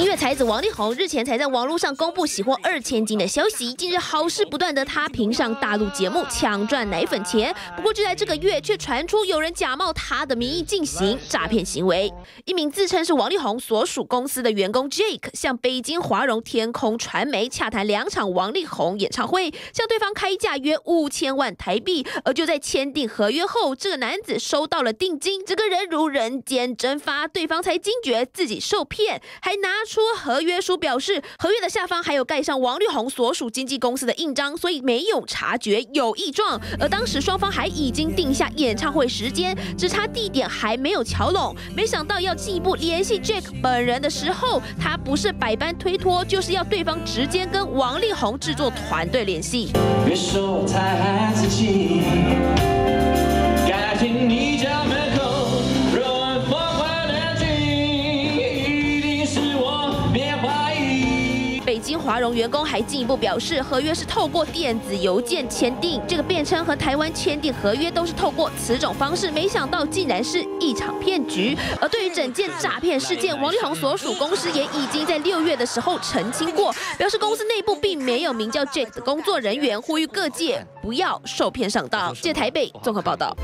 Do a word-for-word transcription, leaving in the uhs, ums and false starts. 音乐才子王力宏日前才在网络上公布喜获二千金的消息。近日好事不断的他，评上大陆节目抢赚奶粉钱。不过就在这个月，却传出有人假冒他的名义进行诈骗行为。一名自称是王力宏所属公司的员工 Jack， 向北京华融天空传媒洽谈两场王力宏演唱会，向对方开价约五千万台币。而就在签订合约后，这个男子收到了定金，整个人如人间蒸发，对方才惊觉自己受骗，还拿。 拿出合约书表示，合约的下方还有盖上王力宏所属经纪公司的印章，所以没有察觉有异状。而当时双方还已经定下演唱会时间，只差地点还没有巧拢。没想到要进一步联系 Jack 本人的时候，他不是百般推脱，就是要对方直接跟王力宏制作团队联系。别说我太爱自己，改天你家门口。 北京华融员工还进一步表示，合约是透过电子邮件签订，这个辩称和台湾签订合约都是透过此种方式，没想到竟然是一场骗局。而对于整件诈骗事件，王力宏所属公司也已经在六月的时候澄清过，表示公司内部并没有名叫 Jack 的工作人员，呼吁各界不要受骗上当。记者台北综合报道。